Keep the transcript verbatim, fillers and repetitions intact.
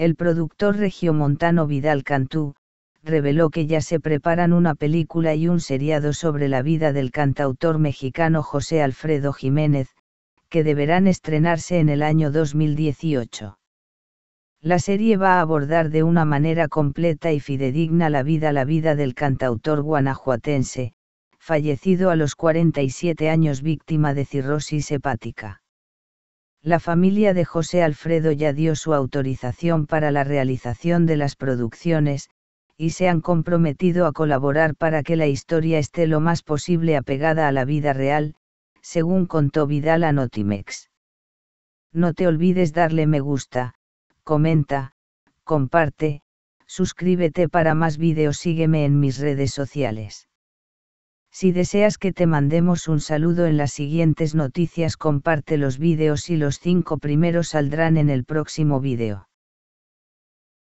el productor regiomontano Vidal Cantú, reveló que ya se preparan una película y un seriado sobre la vida del cantautor mexicano José Alfredo Jiménez, que deberán estrenarse en el año dos mil dieciocho. La serie va a abordar de una manera completa y fidedigna la vida la vida del cantautor guanajuatense, fallecido a los cuarenta y siete años víctima de cirrosis hepática. La familia de José Alfredo ya dio su autorización para la realización de las producciones, y se han comprometido a colaborar para que la historia esté lo más posible apegada a la vida real, según contó Vidal a Notimex. No te olvides darle me gusta, comenta, comparte, suscríbete para más vídeos, sígueme en mis redes sociales. Si deseas que te mandemos un saludo en las siguientes noticias, comparte los vídeos y los cinco primeros saldrán en el próximo vídeo.